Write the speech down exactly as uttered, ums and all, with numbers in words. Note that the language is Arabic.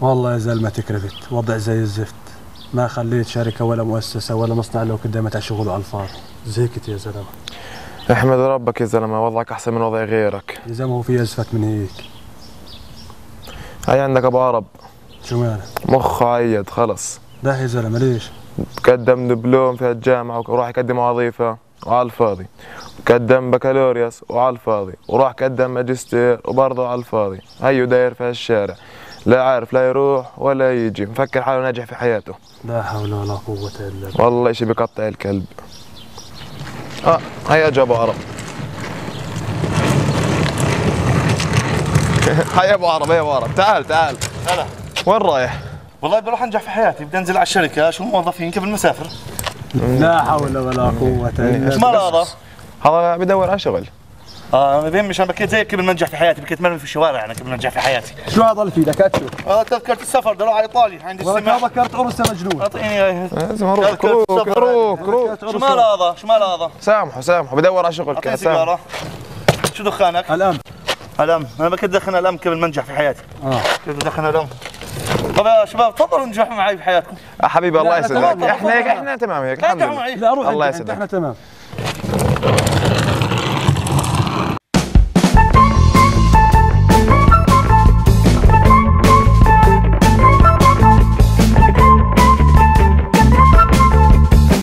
والله يا زلمه تكرفت، وضع زي الزفت، ما خليت شركه ولا مؤسسه ولا مصنع لو قدامك على شغل وعلى الفاضي، زهقت يا زلمه. احمد ربك يا زلمه، وضعك احسن من وضع غيرك. يا زلمه هو في ازفت من هيك؟ هاي عندك ابو عرب. شو ماله؟ مخه عيد خلص. لا يا زلمه ليش؟ قدم دبلوم في الجامعه وراح يقدم وظيفه وعلى الفاضي، قدم بكالوريوس وعلى الفاضي، وراح قدم ماجستير وبرضه على الفاضي، هيو داير في هالشارع، لا عارف لا يروح ولا يجي، مفكر حاله ناجح في حياته. لا حول ولا قوة الا بالله. والله شيء بقطع الكلب. اه هيا اجى ابو عرب. هيا ابو عرب، هيا ابو عرب، تعال تعال. هلا. وين رايح؟ والله بروح انجح في حياتي، بدي انزل على الشركة شو موظفين قبل ما اسافر. لا حول ولا قوة الا بالله. ايش مال هذا؟ هذا بدور على شغل. اه مبين مشان بكيت زيك قبل ما انجح في حياتي، بكيت مرمي في الشوارع انا قبل ما انجح في حياتي. شو هذا اللي في ايدك؟ هاتشوف. اه تذكرة السفر بدي اروح على ايطاليا عندي السماح. والله تذكرة عروسة مجنون. اعطيني اياها. لازم اروح. روح روح روح. شو مال هذا؟ شو مال هذا؟ سامحه سامحه بدور على شغل. اعطيني سيجارة. شو دخانك؟ الام. الام، انا بكيت دخن الام قبل ما انجح في حياتي. اه. كيف بدخن الام؟ طب يا شباب تفضلوا انجحوا معي في حياتكم. يا حبيبي الله يسلمك، احنا هيك احنا تمام هيك. لا اروح الله يسلمك احنا تمام.